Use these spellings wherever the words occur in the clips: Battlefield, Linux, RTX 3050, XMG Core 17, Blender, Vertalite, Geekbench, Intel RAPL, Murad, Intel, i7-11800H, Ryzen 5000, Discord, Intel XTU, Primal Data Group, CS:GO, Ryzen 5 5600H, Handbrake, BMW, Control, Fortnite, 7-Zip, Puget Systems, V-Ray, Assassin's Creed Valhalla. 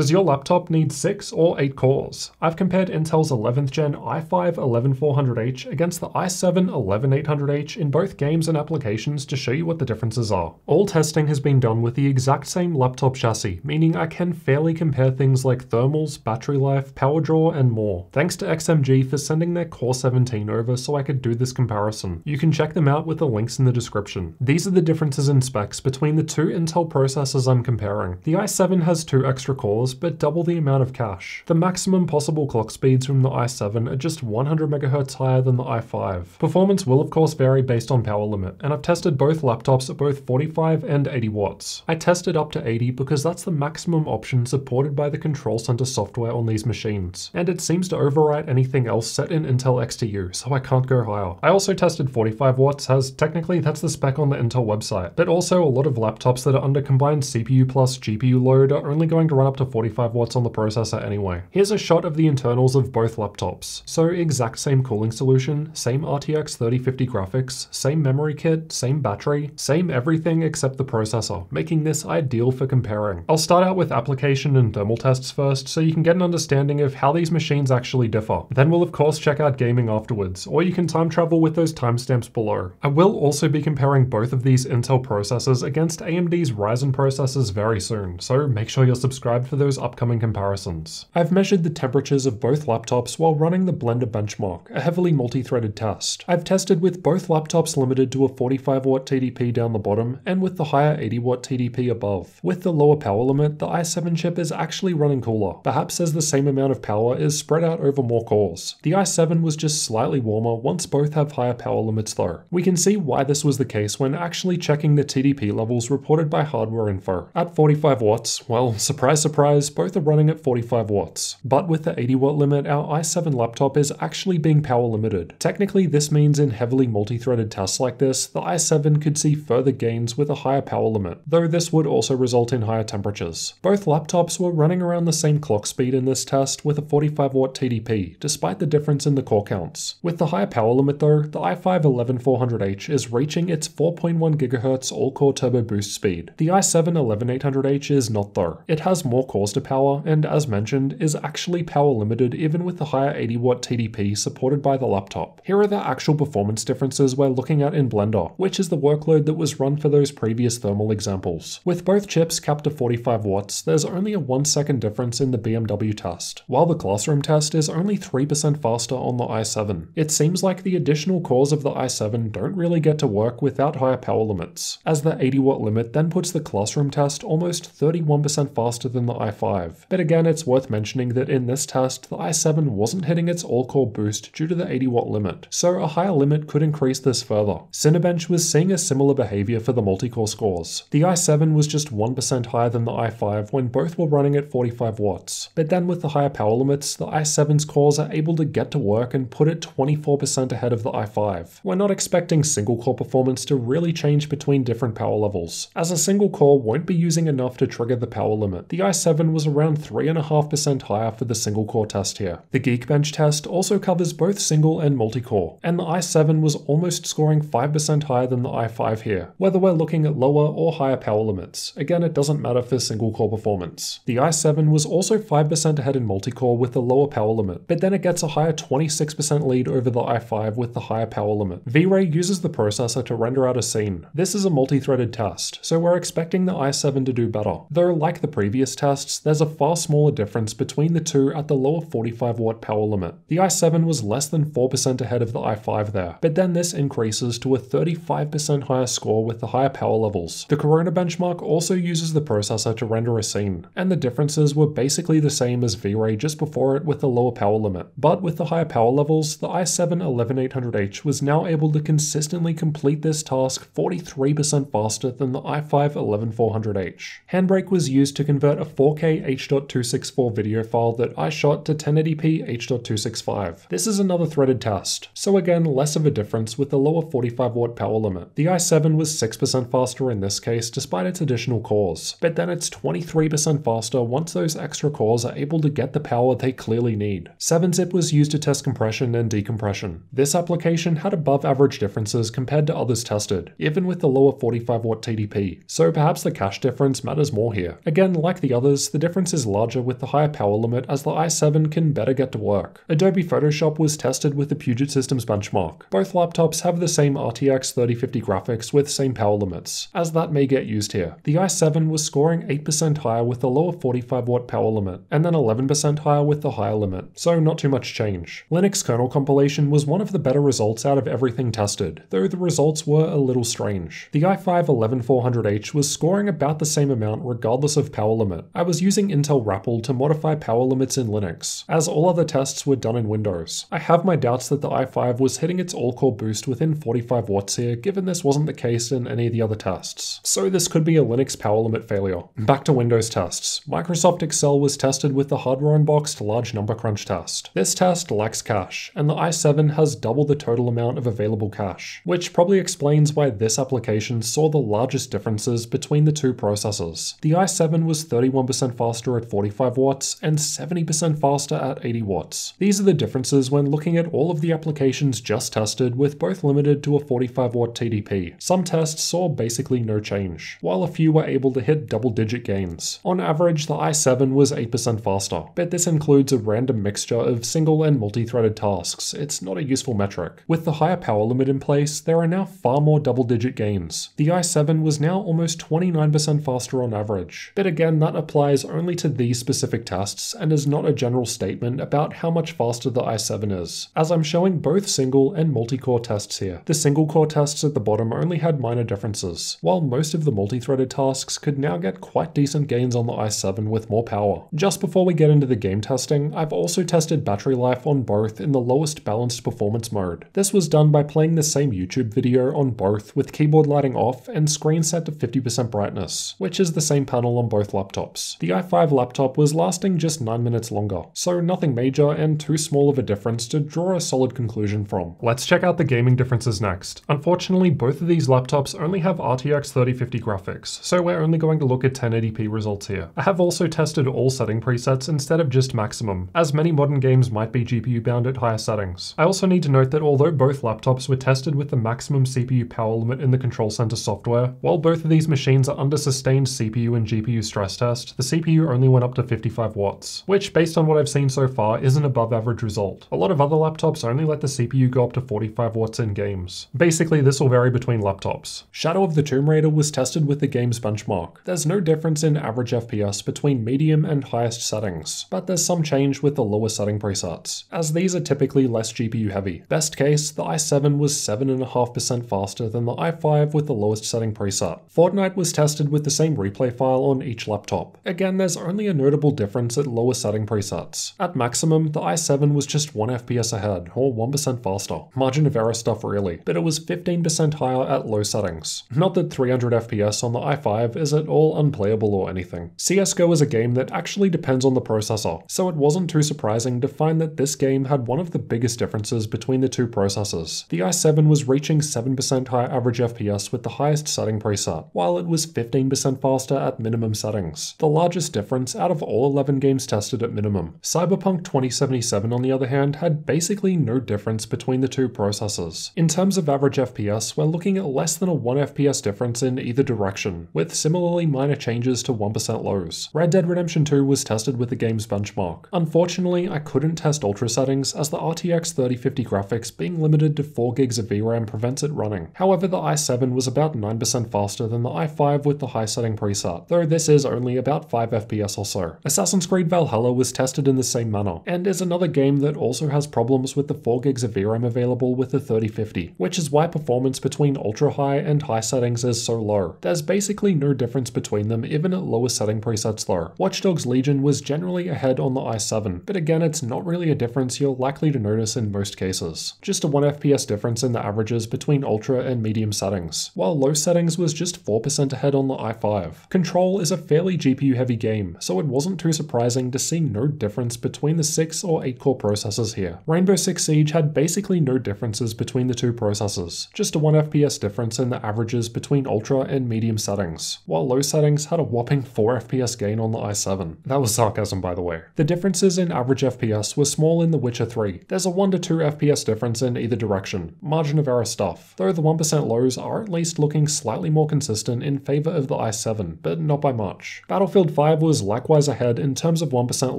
Does your laptop need 6 or 8 cores? I've compared Intel's 11th gen i5-11400H against the i7-11800H in both games and applications to show you what the differences are. All testing has been done with the exact same laptop chassis, meaning I can fairly compare things like thermals, battery life, power draw, and more. Thanks to XMG for sending their Core 17 over so I could do this comparison. You can check them out with the links in the description. These are the differences in specs between the two Intel processors I'm comparing. The i7 has 2 extra cores, but double the amount of cache. The maximum possible clock speeds from the i7 are just 100 MHz higher than the i5. Performance will of course vary based on power limit, and I've tested both laptops at both 45 and 80 watts. I tested up to 80 because that's the maximum option supported by the Control Center software on these machines, and it seems to overwrite anything else set in Intel XTU, so I can't go higher. I also tested 45 watts as technically that's the spec on the Intel website, but also a lot of laptops that are under combined CPU plus GPU load are only going to run up to 45 watts on the processor anyway. Here's a shot of the internals of both laptops. So exact same cooling solution, same RTX 3050 graphics, same memory kit, same battery, same everything except the processor, making this ideal for comparing. I'll start out with application and thermal tests first so you can get an understanding of how these machines actually differ. Then we'll of course check out gaming afterwards, or you can time travel with those timestamps below. I will also be comparing both of these Intel processors against AMD's Ryzen processors very soon, so make sure you're subscribed for those upcoming comparisons. I've measured the temperatures of both laptops while running the Blender benchmark, a heavily multi-threaded test. I've tested with both laptops limited to a 45 watt TDP down the bottom and with the higher 80 watt TDP above. With the lower power limit, the i7 chip is actually running cooler, perhaps as the same amount of power is spread out over more cores. The i7 was just slightly warmer once both have higher power limits though. We can see why this was the case when actually checking the TDP levels reported by Hardware Info. At 45 watts, well, surprise surprise, both are running at 45 watts. But with the 80 watt limit, our i7 laptop is actually being power limited. Technically, this means in heavily multi-threaded tests like this, the i7 could see further gains with a higher power limit, though this would also result in higher temperatures. Both laptops were running around the same clock speed in this test with a 45 watt TDP, despite the difference in the core counts. With the higher power limit though, the i5-11400H is reaching its 4.1 GHz all-core turbo boost speed. The i7-11800H is not though. It has more cores to power, and as mentioned, is actually power limited even with the higher 80 watt TDP supported by the laptop. Here are the actual performance differences we're looking at in Blender, which is the workload that was run for those previous thermal examples. With both chips capped to 45 watts, there's only a 1-second difference in the BMW test, while the classroom test is only 3% faster on the i7. It seems like the additional cores of the i7 don't really get to work without higher power limits, as the 80 watt limit then puts the classroom test almost 31% faster than the i5. But again, it's worth mentioning that in this test, the i7 wasn't hitting its all-core boost due to the 80 watt limit, so a higher limit could increase this further. Cinebench was seeing a similar behavior for the multi-core scores. The i7 was just 1% higher than the i5 when both were running at 45 watts. But then with the higher power limits, the i7's cores are able to get to work and put it 24% ahead of the i5. We're not expecting single-core performance to really change between different power levels, as a single core won't be using enough to trigger the power limit. The i7 was around 3.5% higher for the single core test here. The Geekbench test also covers both single and multi-core, and the i7 was almost scoring 5% higher than the i5 here, whether we're looking at lower or higher power limits. Again, it doesn't matter for single core performance. The i7 was also 5% ahead in multi-core with the lower power limit, but then it gets a higher 26% lead over the i5 with the higher power limit. V-Ray uses the processor to render out a scene. This is a multi-threaded test, so we're expecting the i7 to do better, though like the previous tests, there's a far smaller difference between the two at the lower 45 watt power limit. The i7 was less than 4% ahead of the i5 there, but then this increases to a 35% higher score with the higher power levels. The Corona benchmark also uses the processor to render a scene, and the differences were basically the same as V-Ray just before it with the lower power limit. But with the higher power levels, the i7-11800H was now able to consistently complete this task 43% faster than the i5-11400H. Handbrake was used to convert a 4K H.264 video file that I shot to 1080p H.265. This is another threaded test, so again less of a difference with the lower 45 watt power limit. The i7 was 6% faster in this case despite its additional cores, but then it's 23% faster once those extra cores are able to get the power they clearly need. 7-Zip was used to test compression and decompression. This application had above average differences compared to others tested, even with the lower 45 watt TDP, so perhaps the cache difference matters more here. Again, like the others, the difference is larger with the higher power limit as the i7 can better get to work. Adobe Photoshop was tested with the Puget Systems benchmark. Both laptops have the same RTX 3050 graphics with same power limits, as that may get used here. The i7 was scoring 8% higher with the lower 45 watt power limit, and then 11% higher with the higher limit, so not too much change. Linux kernel compilation was one of the better results out of everything tested, though the results were a little strange. The i5-11400H was scoring about the same amount regardless of power limit. I was using Intel RAPL to modify power limits in Linux, as all other tests were done in Windows. I have my doubts that the i5 was hitting its all-core boost within 45 watts here, given this wasn't the case in any of the other tests. So this could be a Linux power limit failure. Back to Windows tests. Microsoft Excel was tested with the hardware-unboxed large number crunch test. This test lacks cache, and the i7 has double the total amount of available cache, which probably explains why this application saw the largest differences between the two processors. The i7 was 31% faster at 45 watts and 70% faster at 80 watts. These are the differences when looking at all of the applications just tested, with both limited to a 45 watt TDP. Some tests saw basically no change, while a few were able to hit double-digit gains. On average, the i7 was 8% faster, but this includes a random mixture of single and multi-threaded tasks. It's not a useful metric. With the higher power limit in place, there are now far more double-digit gains. The i7 was now almost 29% faster on average, but again, that applies only to these specific tests and is not a general statement about how much faster the i7 is, as I'm showing both single and multi-core tests here. The single-core tests at the bottom only had minor differences, while most of the multi-threaded tasks could now get quite decent gains on the i7 with more power. Just before we get into the game testing, I've also tested battery life on both in the lowest balanced performance mode. This was done by playing the same YouTube video on both with keyboard lighting off and screen set to 50% brightness, which is the same panel on both laptops. The i5 laptop was lasting just 9 minutes longer, so nothing major and too small of a difference to draw a solid conclusion from. Let's check out the gaming differences next. Unfortunately, both of these laptops only have RTX 3050 graphics, so we're only going to look at 1080p results here. I have also tested all setting presets instead of just maximum, as many modern games might be GPU bound at higher settings. I also need to note that although both laptops were tested with the maximum CPU power limit in the Control Center software, while both of these machines are under sustained CPU and GPU stress test, the CPU only went up to 55 watts, which based on what I've seen so far is an above average result. A lot of other laptops only let the CPU go up to 45 watts in games. Basically, this will vary between laptops. Shadow of the Tomb Raider was tested with the game's benchmark. There's no difference in average FPS between medium and highest settings, but there's some change with the lower setting presets, as these are typically less GPU heavy. Best case, the i7 was 7.5% faster than the i5 with the lowest setting preset. Fortnite was tested with the same replay file on each laptop. Again, there's only a notable difference at lower setting presets. At maximum, the i7 was just 1 FPS ahead, or 1% faster. Margin of error stuff really, but it was 15% higher at low settings. Not that 300 FPS on the i5 is at all unplayable or anything. CS:GO is a game that actually depends on the processor, so it wasn't too surprising to find that this game had one of the biggest differences between the two processors. The i7 was reaching 7% higher average FPS with the highest setting preset, while it was 15% faster at minimum settings, the largest difference out of all 11 games tested at minimum. Cyberpunk 2077, on the other hand, had basically no difference between the two processors. In terms of average FPS, we're looking at less than a 1 FPS difference in either direction, with similarly minor changes to 1% lows. Red Dead Redemption 2 was tested with the game's benchmark. Unfortunately, I couldn't test ultra settings as the RTX 3050 graphics being limited to 4 gigs of VRAM prevents it running. However, the i7 was about 9% faster than the i5 with the high setting preset, though this is only about 5 FPS or so. Assassin's Creed Valhalla was tested in the same manner, and is another game that also has problems with the 4 gigs of VRAM available with the 3050, which is why performance between ultra high and high settings is so low. There's basically no difference between them even at lower setting presets though. Watch Dogs Legion was generally ahead on the i7, but again it's not really a difference you're likely to notice in most cases. Just a 1 FPS difference in the averages between ultra and medium settings, while low settings was just 4% ahead on the i5. Control is a fairly GPU heavy game, so it wasn't too surprising to see no difference between the 6 or 8 core processors here. Rainbow Six Siege had basically no differences between the two processors, just a 1 FPS difference in the averages between ultra and medium settings, while low settings had a whopping 4 FPS gain on the i7. That was sarcasm, by the way. The differences in average FPS were small in The Witcher 3. There's a 1 to 2 FPS difference in either direction, margin of error stuff, though the 1% lows are at least looking slightly more consistent in favor of the i7, but not by much. Battlefield Ryzen 5 was likewise ahead in terms of 1%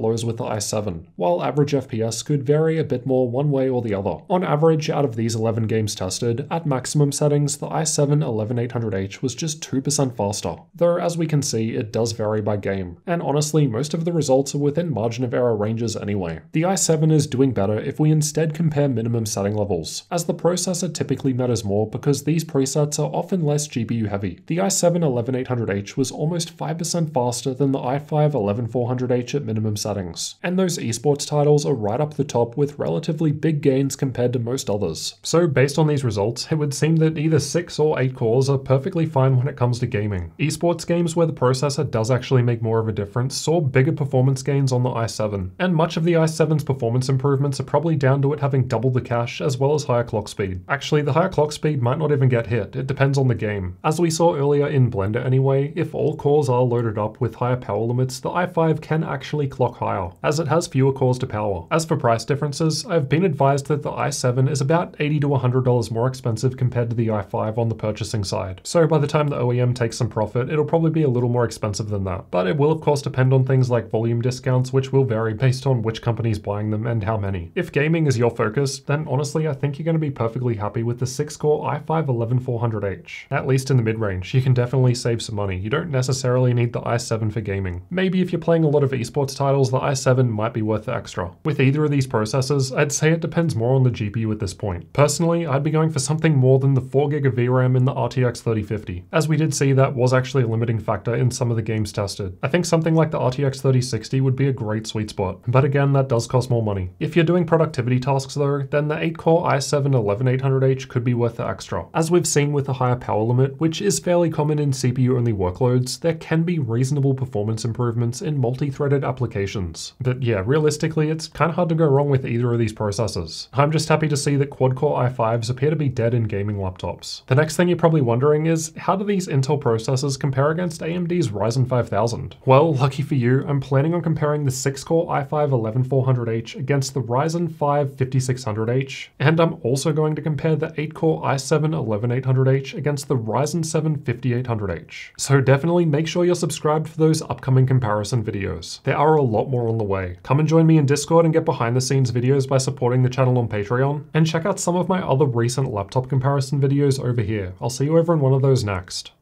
lows with the i7, while average FPS could vary a bit more one way or the other. On average, out of these 11 games tested, at maximum settings, the i7-11800H was just 2% faster, though as we can see, it does vary by game, and honestly most of the results are within margin of error ranges anyway. The i7 is doing better if we instead compare minimum setting levels, as the processor typically matters more because these presets are often less GPU heavy. The i7-11800H was almost 5% faster than the i5-11400H at minimum settings, and those esports titles are right up the top with relatively big gains compared to most others. So based on these results, it would seem that either 6 or 8 cores are perfectly fine when it comes to gaming. Esports games where the processor does actually make more of a difference saw bigger performance gains on the i7, and much of the i7's performance improvements are probably down to it having double the cache as well as higher clock speed. Actually, the higher clock speed might not even get hit, it depends on the game. As we saw earlier in Blender anyway, if all cores are loaded up with higher power limits, the i5 can actually clock higher, as it has fewer cores to power. As for price differences, I've been advised that the i7 is about $80 to $100 more expensive compared to the i5 on the purchasing side, so by the time the OEM takes some profit, it'll probably be a little more expensive than that. But it will of course depend on things like volume discounts, which will vary based on which company's buying them and how many. If gaming is your focus, then honestly I think you're going to be perfectly happy with the 6-core i5-11400H. At least in the mid-range, you can definitely save some money. You don't necessarily need the i7 for gaming. Maybe if you're playing a lot of esports titles, the i7 might be worth the extra. With either of these processors, I'd say it depends more on the GPU at this point. Personally, I'd be going for something more than the 4GB of VRAM in the RTX 3050, as we did see that was actually a limiting factor in some of the games tested. I think something like the RTX 3060 would be a great sweet spot, but again, that does cost more money. If you're doing productivity tasks though, then the 8-core i7-11800H could be worth the extra. As we've seen with the higher power limit, which is fairly common in CPU-only workloads, there can be reasonable performance improvements in multi-threaded applications. But yeah, realistically, it's kind of hard to go wrong with either of these processors. I'm just happy to see that quad-core i5s appear to be dead in gaming laptops. The next thing you're probably wondering is, how do these Intel processors compare against AMD's Ryzen 5000? Well, lucky for you, I'm planning on comparing the 6-core i5-11400H against the Ryzen 5 5600H, and I'm also going to compare the 8-core i7-11800H against the Ryzen 7 5800H. So definitely make sure you're subscribed for those upcoming comparison videos. There are a lot more on the way. Come and join me in Discord and get behind the scenes videos by supporting the channel on Patreon, and check out some of my other recent laptop comparison videos over here. I'll see you over in one of those next.